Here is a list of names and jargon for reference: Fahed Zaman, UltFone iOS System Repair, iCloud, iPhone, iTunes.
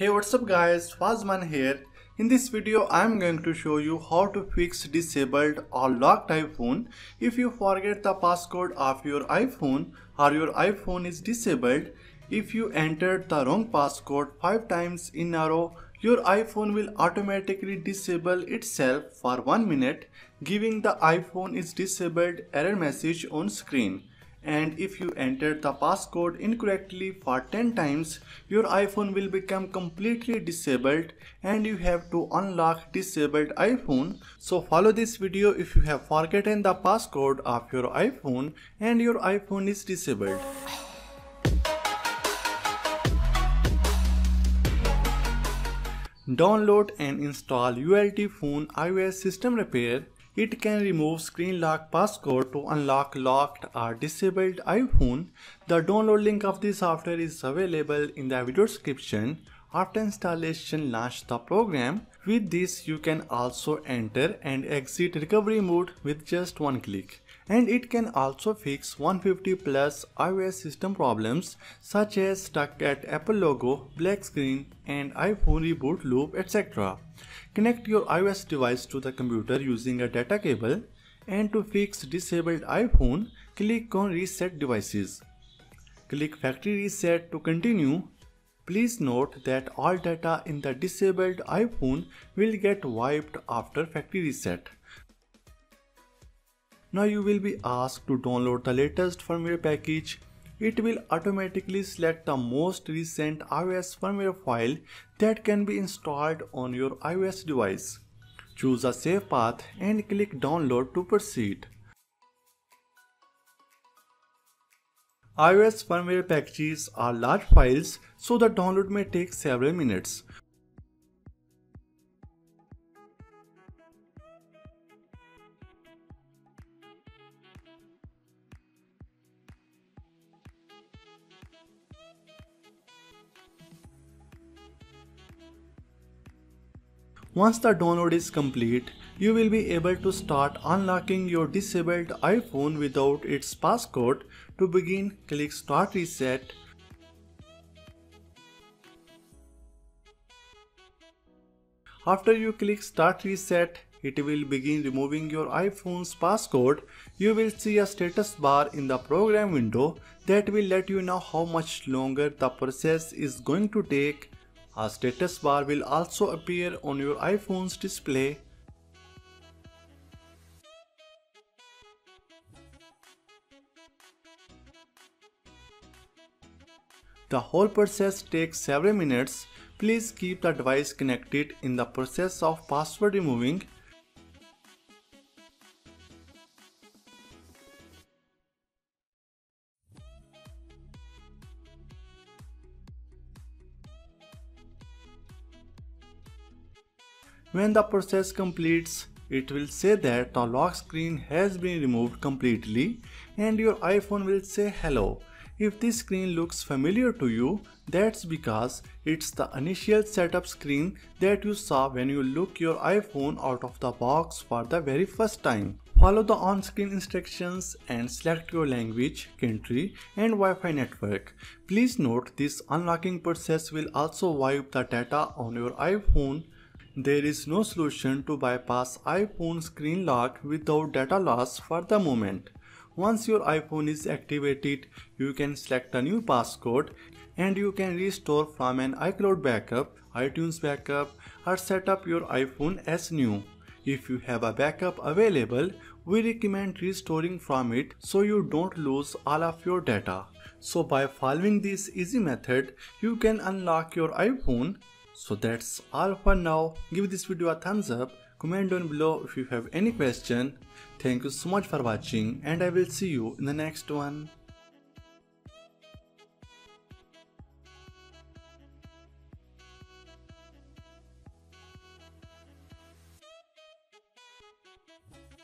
Hey, what's up guys, Fahed Zaman here. In this video, I am going to show you how to fix disabled or locked iPhone. If you forget the passcode of your iPhone or your iPhone is disabled, if you entered the wrong passcode 5 times in a row, your iPhone will automatically disable itself for 1 minute, giving the iPhone is disabled error message on screen. And if you enter the passcode incorrectly for 10 times, your iPhone will become completely disabled and you have to unlock disabled iPhone. So follow this video if you have forgotten the passcode of your iPhone and your iPhone is disabled. Download and install UltFone iOS System Repair. It can remove screen lock passcode to unlock locked or disabled iPhone. The download link of this software is available in the video description. After installation, launch the program. With this, you can also enter and exit recovery mode with just one click. And it can also fix 150+ iOS system problems such as stuck at Apple logo, black screen and iPhone reboot loop, etc. Connect your iOS device to the computer using a data cable, and to fix disabled iPhone, click on Reset Devices. Click Factory Reset to continue. Please note that all data in the disabled iPhone will get wiped after factory reset. Now you will be asked to download the latest firmware package. It will automatically select the most recent iOS firmware file that can be installed on your iOS device. Choose a save path and click download to proceed. iOS firmware packages are large files, so the download may take several minutes. Once the download is complete, you will be able to start unlocking your disabled iPhone without its passcode. To begin, click Start Reset. After you click Start Reset, it will begin removing your iPhone's passcode. You will see a status bar in the program window that will let you know how much longer the process is going to take. A status bar will also appear on your iPhone's display. The whole process takes several minutes. Please keep the device connected in the process of password removing. When the process completes, it will say that the lock screen has been removed completely and your iPhone will say hello. If this screen looks familiar to you, that's because it's the initial setup screen that you saw when you took your iPhone out of the box for the very first time. Follow the on-screen instructions and select your language, country and Wi-Fi network. Please note this unlocking process will also wipe the data on your iPhone. There is no solution to bypass iPhone screen lock without data loss for the moment. Once your iPhone is activated, you can select a new passcode and you can restore from an iCloud backup, iTunes backup, or set up your iPhone as new. If you have a backup available, we recommend restoring from it so you don't lose all of your data. So by following this easy method, you can unlock your iPhone. So that's all for now. Give this video a thumbs up, comment down below if you have any question. Thank you so much for watching and I will see you in the next one.